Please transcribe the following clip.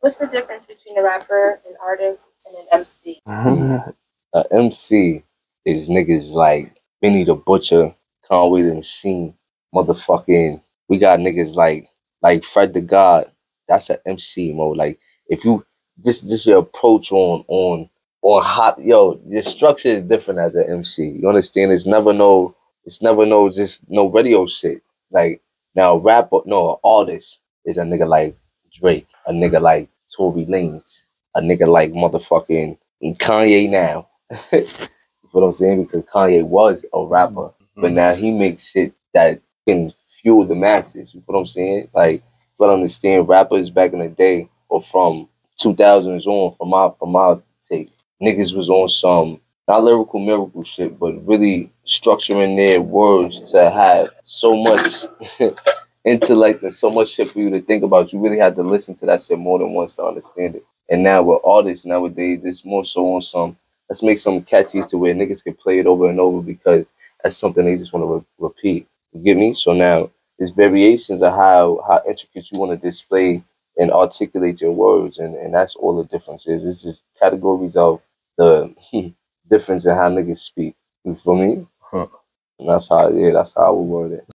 What's the difference between a rapper, an artist, and an MC? An MC is niggas like Benny the Butcher, Conway the Machine, motherfucking. We got niggas like Fred the God. That's an MC mode. Like if you just your approach on hot, yo, your structure is different as an MC. You understand? It's never no just no radio shit. Like now, an artist is a nigga like Drake, a nigga like Tory Lanez, a nigga like motherfucking Kanye now. You know what I'm saying? Because Kanye was a rapper, but now he makes shit that can fuel the masses. You know what I'm saying? Like, but understand rappers back in the day or from 2000s on, from my take, niggas was on some not lyrical miracle shit, but really structuring their words to have so much intellect and so much shit for you to think about. You really had to listen to that shit more than once to understand it. And now with artists nowadays, it's more so on some, let's make some catchy to where niggas can play it over and over because that's something they just want to repeat. You get me? So now there's variations of how intricate you want to display and articulate your words. And that's all the difference is. It's just categories of the difference in how niggas speak. You feel me? Huh. And that's how I would word it.